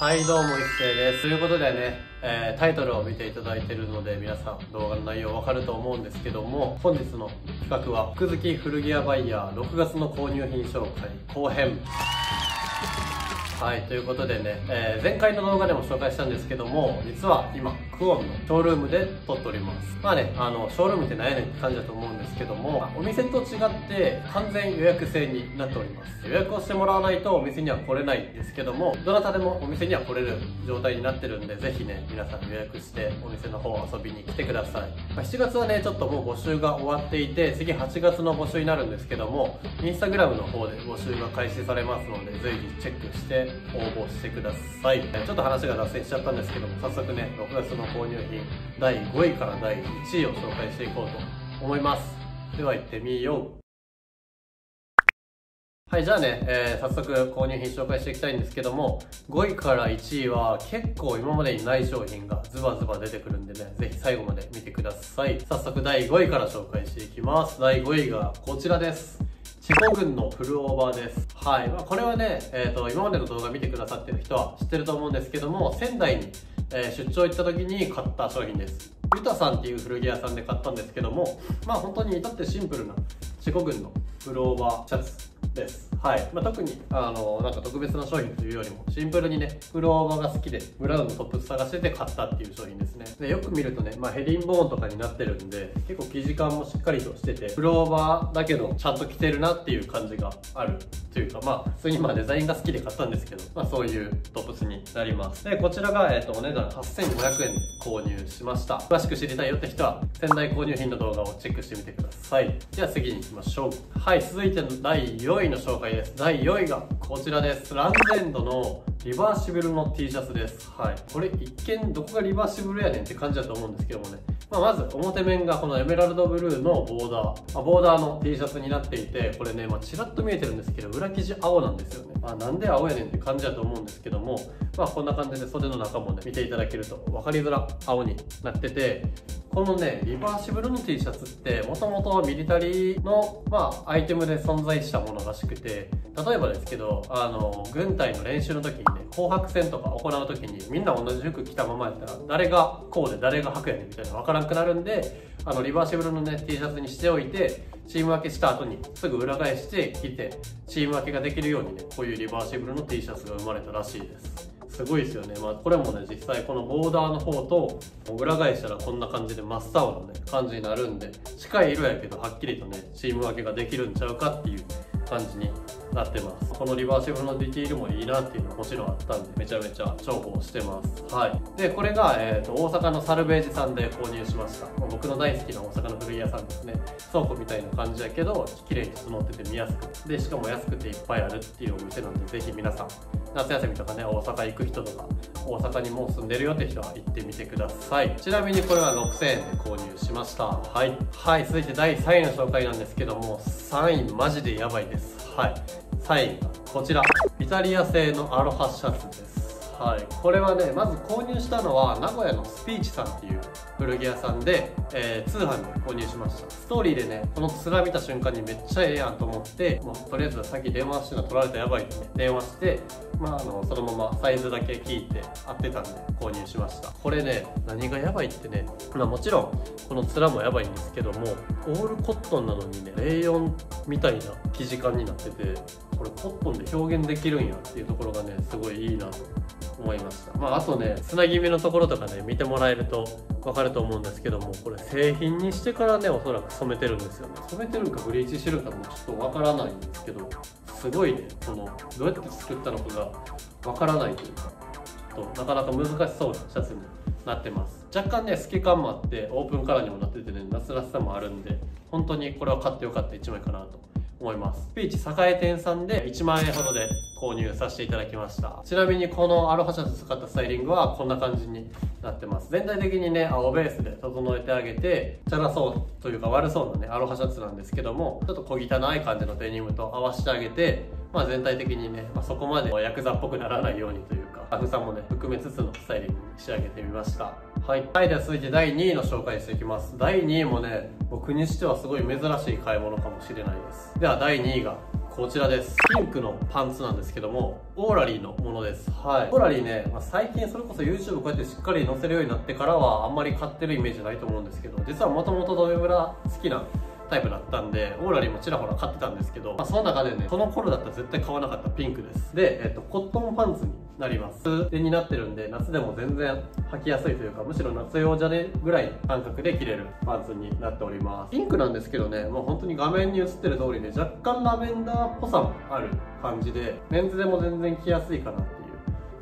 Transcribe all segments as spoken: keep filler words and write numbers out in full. はいどうも一成です。ということでね、えー、タイトルを見ていただいているので皆さん動画の内容わかると思うんですけども、本日の企画は福好き古着屋バイヤーろくがつの購入品紹介後編。はいということでね、えー、前回の動画でも紹介したんですけども、実は今クオンのショールームで撮っております。まあね、あのショールームって何やねんって感じだと思うんですけども、お店と違って完全予約制になっております。予約をしてもらわないとお店には来れないんですけども、どなたでもお店には来れる状態になってるんで、ぜひね皆さん予約してお店の方遊びに来てください。まあ、しちがつはねちょっともう募集が終わっていて、次はちがつの募集になるんですけども、インスタグラムの方で募集が開始されますので、ぜひチェックして応募してください。ちょっと話が脱線しちゃったんですけども、早速ねろくがつの購入品だいごいからだいいちいを紹介していこうと思います。では行ってみよう。はいじゃあね、えー、早速購入品紹介していきたいんですけども、ごいからいちいは結構今までにない商品がズバズバ出てくるんでね、ぜひ最後まで見てください。早速だいごいから紹介していきます。だいごいがこちらです。チコ軍のフルオーバーです。はい、まあ、これはね、えーと、今までの動画見てくださってる人は知ってると思うんですけども、仙台に、えー、出張行った時に買った商品です。ユタさんっていう古着屋さんで買ったんですけども、まあ本当に至ってシンプルなチコ軍のフルオーバーシャツです。はい、まあ、特にあのなんか特別な商品というよりもシンプルにねフルオーバーが好きでブラウンのトップス探してて買ったっていう商品ですね。でよく見るとね、まあ、ヘリンボーンとかになってるんで結構生地感もしっかりとしてて、フルオーバーだけどちゃんと着てるなっていう感じがあるというか、まあ普通にまあデザインが好きで買ったんですけど、まあ、そういうトップスになります。でこちらが、えー、とお値段はっせんごひゃくえんで購入しました。詳しく知りたいよって人は仙台購入品の動画をチェックしてみてください。では次に行きましょう。はい続いてのだいよんいの紹介です。だいよんいがこちらです。ランジェンドのリバーシブルの T シャツです。はいこれ一見どこがリバーシブルやねんって感じだと思うんですけどもね、まあ、まず表面がこのエメラルドブルーのボーダー、まあ、ボーダーの T シャツになっていて、これね、まあ、ちらっと見えてるんですけど裏生地青なんですよね。まあ、なんで青やねんって感じだと思うんですけども、まあ、こんな感じで袖の中もね見ていただけると分かりづら青になってて、このねリバーシブルの T シャツってもともとミリタリーの、まあ、アイテムで存在したものらしくて、例えばですけどあの軍隊の練習の時にね紅白戦とか行う時にみんな同じ服着たままやったら誰がこうで誰が白やねんみたいなの分からなくなるんで、あのリバーシブルのね T シャツにしておいてチーム分けした後にすぐ裏返して着てチーム分けができるようにね、こういうリバーシブルの T シャツが生まれたらしいです。すごいですよね。まあ、これもね実際このボーダーの方と裏返したらこんな感じで真っ青のね感じになるんで、近い色やけどはっきりとねチーム分けができるんちゃうかっていう感じになってます。このリバーシブルのディティールもいいなっていうのはもちろんあったんでめちゃめちゃ重宝してます。はいでこれが、えー、と大阪のサルベージさんで購入しました。僕の大好きな大阪の古着屋さんですね。倉庫みたいな感じやけど綺麗に整ってて見やすくで、しかも安くていっぱいあるっていうお店なんで、ぜひ皆さん夏休みとかね大阪行く人とか大阪にもう住んでるよって人は行ってみてください。ちなみにこれはろくせんえんで購入しました。はい、はい、続いてだいさんいの紹介なんですけども、さんいマジでやばいです。はいさんいがこちらイタリア製のアロハシャツです。はいこれはねまず購入したのは名古屋のスピーチさんっていう古着屋さんで、えー、通販で購入しました。ストーリーでねこのツラ見た瞬間にめっちゃええやんと思って、まあ、とりあえずさっき電話してたの取られたらやばいって、ね、電話して、まあ、あのそのままサイズだけ聞いて合ってたんで購入しました。これね何がやばいってね、まあ、もちろんこのツラもやばいんですけども、オールコットンなのにねエーよんみたいな生地感になってて、これコットンで表現できるんやっていうところがねすごいいいなと思いました。まあ、あとねつなぎ目のところとかね見てもらえると分かると思うんですけども、これ製品にしてからねおそらく染めてるんですよね。染めてるかブリーチしてるかもちょっと分からないんですけど、すごいねこのどうやって作ったのかが分からないというか、となかなか難しそうなシャツになってます。若干ね透け感もあってオープンカラーにもなっててね夏らしさもあるんで、本当にこれは買ってよかったいちまいかなと思います。ピーチ栄店さんでいちまんえんほどで購入させていただきました。ちなみにこのアロハシャツ使ったスタイリングはこんな感じになってます。全体的にね青ベースで整えてあげて、チャラそうというか悪そうなねアロハシャツなんですけども、ちょっと小汚い感じのデニムと合わせてあげて、まあ、全体的にね、まあ、そこまでヤクザっぽくならないようにというかタフさもね含めつつのスタイリングに仕上げてみました。はい、はい、では続いてだいにいの紹介していきます。だいにいもね僕にしてはすごい珍しい買い物かもしれないです。ではだいにいがここちらです。ピンクのパンツなんですけども、オーラリーのものです。はい、オーラリーね、まあ、最近それこそ YouTube こうやってしっかり載せるようになってからはあんまり買ってるイメージないと思うんですけど、実はもともとドメムラ好きなタイプだったんでオーラリーもちらほら買ってたんですけど、まあ、その中でね、その頃だったら絶対買わなかったピンクです。で、えっと、コットンパンツになります。でになってるんで、夏でも全然履きやすいというか、むしろ夏用じゃねぐらい感覚で着れるパンツになっております。ピンクなんですけどね、もう本当に画面に映ってる通りで、若干ラベンダーっぽさもある感じで、メンズでも全然着やすいかなっていう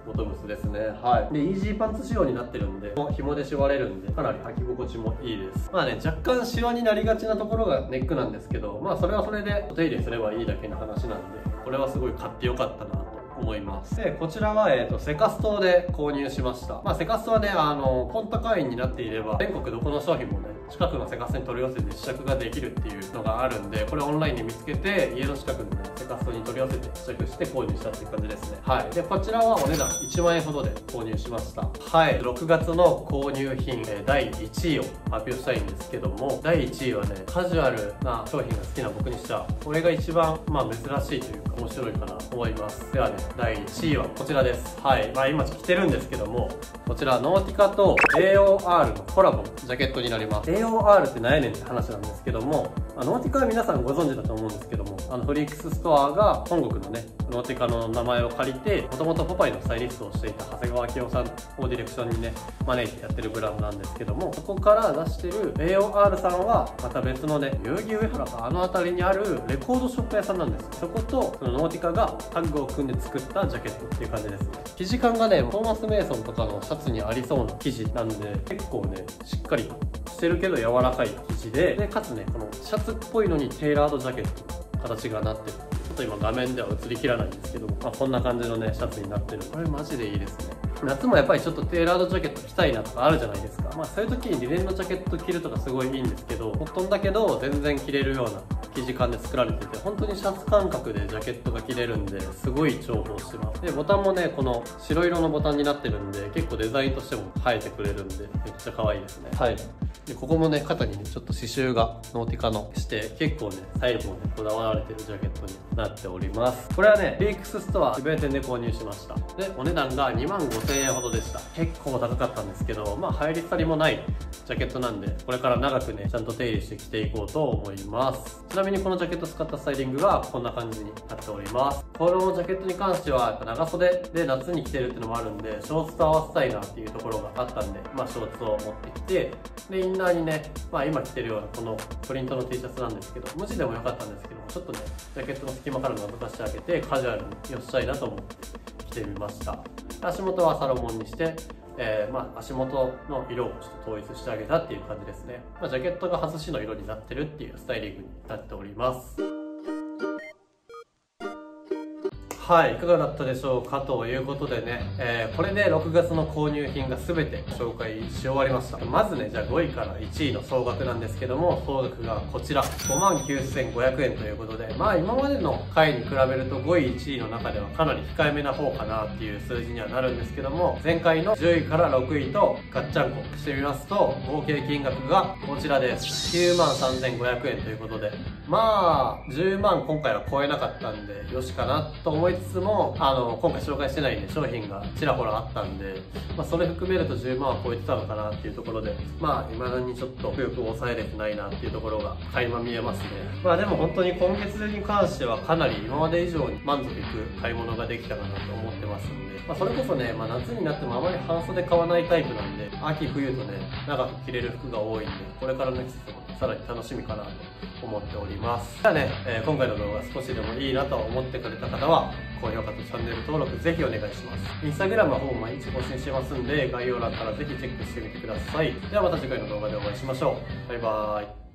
ボトムスですね。はい。でイージーパンツ仕様になってるんで、紐で縛れるんでかなり履き心地もいいです。まあね、若干シワになりがちなところがネックなんですけど、まあそれはそれでお手入れすればいいだけの話なんで、これはすごい買ってよかったなと思います。でこちらは、えー、とセカストで購入しました。まあ、セカストはね、あのポンタ会員になっていれば全国どこの商品もね、近くのセカストに取り寄せて試着ができるっていうのがあるんで、これオンラインで見つけて家の近くでね、セカストに取り寄せて試着して購入したっていう感じですね。はい。でこちらはお値段いちまんえんほどで購入しました。はい。ろくがつの購入品、えー、だいいちいを発表したいんですけども、だいいちいはね、カジュアルな商品が好きな僕にしてはこれが一番、まあ、珍しいというか面白いかなと思います。ではね、だいいちいはこちらです。はい、まあ、今着てるんですけども、こちらノーティカと エーオーアール のコラボジャケットになります。エーオーアール って何やねんって話なんですけども、まあ、ノーティカは皆さんご存知だと思うんですけども、あのフリックスストアが本国のね、ノーティカの名前を借りて、もともとポパイのスタイリストをしていた長谷川清さんをディレクションにね招いてやってるブランドなんですけども、そこから出してる エーオーアール さんはまた別のね、代々木上原かあの辺りにあるレコードショップ屋さんなんです。そことそのノーティカがタッグを組んで作ったジャケットっていう感じですね。生地感がね、トーマス・メイソンとかのシャツにありそうな生地なんで、結構ねしっかりしてるけど柔らかい生地で、でかつね、このシャツっぽいのにテーラードジャケットの形がなってる。ちょっと今画面では映りきらないんですけど、まあ、こんな感じのねシャツになってる。これマジでいいですね。夏もやっぱりちょっとテーラードジャケット着たいなとかあるじゃないですか。まあそういう時にリネンのジャケット着るとかすごいいいんですけど、コットンだけど全然着れるような生地感で作られてて、本当にシャツ感覚でジャケットが着れるんで、すごい重宝してます。でボタンもね、この白色のボタンになってるんで、結構デザインとしても映えてくれるんでめっちゃ可愛いですね。はい。でここもね、肩にねちょっと刺繍がノーティカのして、結構ね細部もねこだわられてるジャケットになっております。これはねフリックスストア渋谷店で購入しました。でお値段がにまんごせんえんほどでした。結構高かったんですけど、まあ流行り廃りもないジャケットなんで、これから長くねちゃんと手入れして着ていこうと思います。ちなみにこのジャケット使ったスタイリングがこんな感じになっております。このジャケットに関してはやっぱ長袖で夏に着てるっていうのもあるんで、ショーツと合わせたいなっていうところがあったんで、まあショーツを持ってきて、でインナーにね、まあ今着てるようなこのプリントの T シャツなんですけど、無地でもよかったんですけど、ちょっとねジャケットの隙間からのぞかしてあげてカジュアルによしたいなと思って着てみました。足元はサロモンにして、えー、まあ足元の色をちょっと統一してあげたっていう感じですね。まあ、ジャケットが外しの色になってるっていうスタイリングになっております。はい、いかがだったでしょうかということでね、えー、これでろくがつの購入品が全て紹介し終わりました。まずね、じゃあごいからいちいの総額なんですけども、総額がこちら ごまんきゅうせんごひゃくえんということで、まあ今までの回に比べるとごいいちいの中ではかなり控えめな方かなっていう数字にはなるんですけども、前回のじゅういからろくいとガッチャンコしてみますと、合計金額がこちらです。 きゅうまんさんぜんごひゃくえんということで、まあじゅうまん今回は超えなかったんでよしかなと思いつつも、あの今回紹介してない、ね、商品がちらほらあったんで、まあ、それ含めるとじゅうまんは超えてたのかなっていうところで、まあ未だにちょっと強く抑えれてないなっていうところが垣間見えますね。まあでも本当に今月に関してはかなり今まで以上に満足いく買い物ができたかなと思ってますんで、まあ、それこそね、まあ、夏になってもあまり半袖買わないタイプなんで、秋冬とね長く着れる服が多いんで、これからの季節もさらに楽しみかなと思っております。じゃあね、えー、今回の動画少しでもいいなと思ってくれた方は高評価とチャンネル登録ぜひお願いします。インスタグラムはほぼ毎日更新してますんで、概要欄からぜひチェックしてみてください。ではまた次回の動画でお会いしましょう。バイバーイ。